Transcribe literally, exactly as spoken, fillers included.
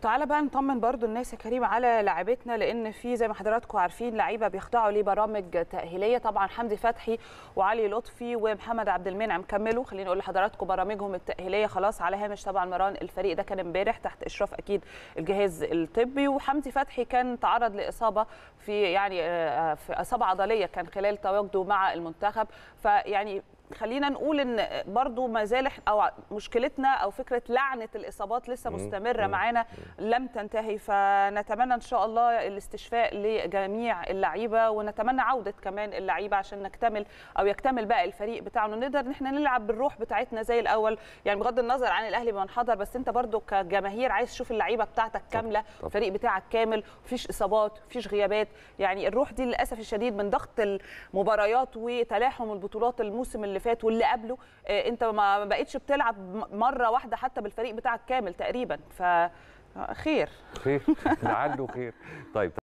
تعالى بقى نطمن برضو الناس يا كريم على لاعبتنا، لان في زي ما حضراتكم عارفين لعيبه بيخضعوا لبرامج تاهيليه. طبعا حمدي فتحي وعلي لطفي ومحمد عبد المنعم كملوا، خلينا نقول لحضراتكم برامجهم التاهيليه خلاص على هامش طبعا مران الفريق ده كان امبارح تحت اشراف اكيد الجهاز الطبي. وحمدي فتحي كان تعرض لاصابه في يعني في اصابه عضليه كان خلال تواجده مع المنتخب، فيعني خلينا نقول ان برضو ما زال او مشكلتنا او فكره لعنه الاصابات لسه مستمره معانا لم تنتهي. فنتمنى ان شاء الله الاستشفاء لجميع اللعيبه، ونتمنى عوده كمان اللعيبه عشان نكتمل او يكتمل بقى الفريق بتاعنا، نقدر ان احنا نلعب بالروح بتاعتنا زي الاول. يعني بغض النظر عن الاهلي بنحضر، بس انت برضو كجماهير عايز تشوف اللعيبه بتاعتك كامله، الفريق بتاعك كامل، مفيش اصابات مفيش غيابات. يعني الروح دي للاسف الشديد من ضغط المباريات وتلاحم البطولات الموسم اللي فات واللي قبله، انت ما بقتش بتلعب مره واحده حتى بالفريق بتاعك كامل تقريبا. فخير خير لعله خير. طيب.